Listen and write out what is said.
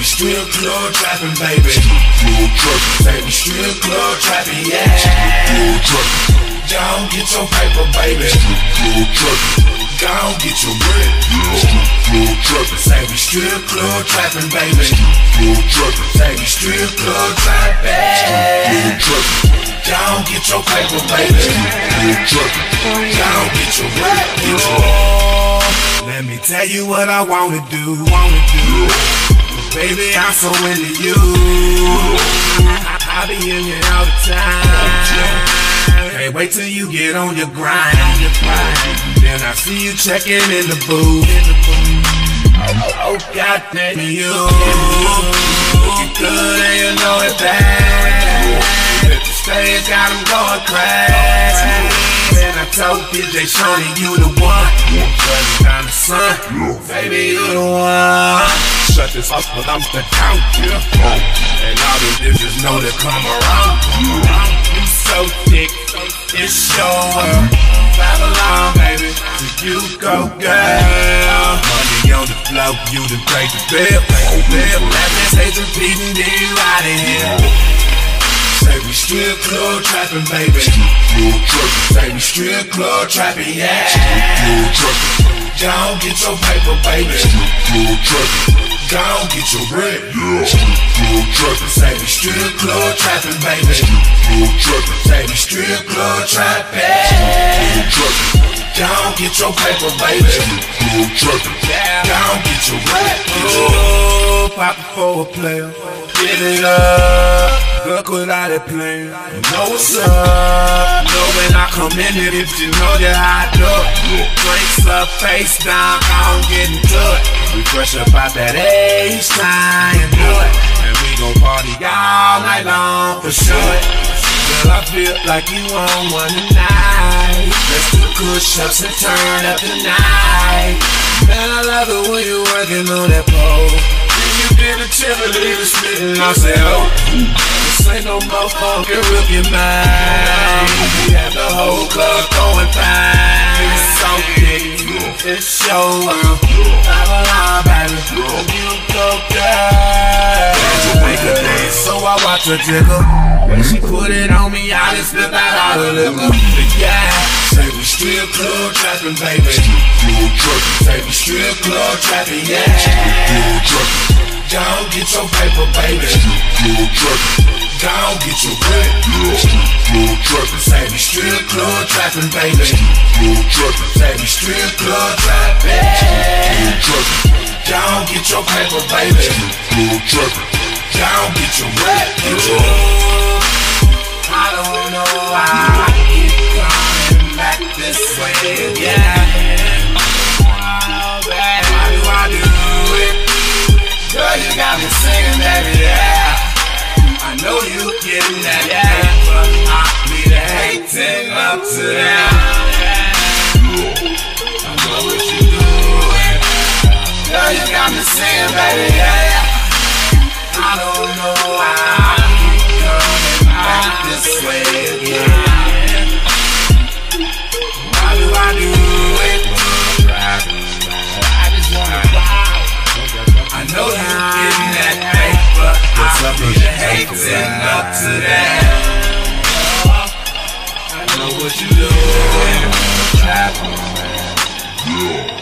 we strip club trappin', baby. Say we strip club trappin', yeah. Go on, get your paper, baby. Go on, get your bread. Say we strip club trappin', baby. Say we strip club trappin'. Go on, get your paper, baby. Go on, get your bread. Let me tell you what I wanna do. Baby, I'm so into you. I be in it all the time. Can't wait till you get on your grind. Then I see you checking in the booth. Oh, God damn you. Looking good and you know it bad. If the stage got them going crazy. Then I told DJ Shoney you the one. Time to sun, baby you the one. Shut this up but I'm the down. And all the bitches know to come around. So thick, it's your world. Five along, baby, so you go, girl. Money on the floor, you done break the bill. Let me say some beating, then you out of here. Say we strip club trappin', baby. Say we strip club trappin', yeah. Don't get your paper, baby. Don't get your bread. Say we strip club trappin', baby. Say we strip club trappin'. Don't get your paper, baby. Don't get your bread. Oh, pop it for a player. Give it up. Look what I done playing. You know what's up. Know when I come in it, if you know that I look. Drinks up, face down, I don't get into it. We fresh up out that age time and do it. And we gon' party all night long for sure. Girl, I feel like you on one tonight. Let's do push ups and turn up the night. Man, I love it when you working on that pole. You did a Chevrolet, the split, and I said, oh, this ain't no motherfucking rookie mine. We had the whole club going fine. It's so big, it's your world. I'm alive, baby. You go, girl. Make her dance, so I watch her jiggle. When she put it on me, I just spit out all the liquor. Yeah. Say we strip club trappin', baby. Say we strip club trappin', yeah. Don't get your paper, baby. Don't get your bread. Say we strip club trappin', baby. Say we strip club trappin'. Don't get your paper, baby. Don't get your bread. I don't know why this way, yeah. Why do I do it? Girl, you got me singing, baby, yeah. I know you getting that, yeah. But I be the hating up to that, yeah. I know what you doing. Girl, you got me singing, baby, yeah. I don't know why I keep coming back this way, yeah. I do it. I just wanna ride. I know you getting that hate, but I be hating up to that. I know what you doing.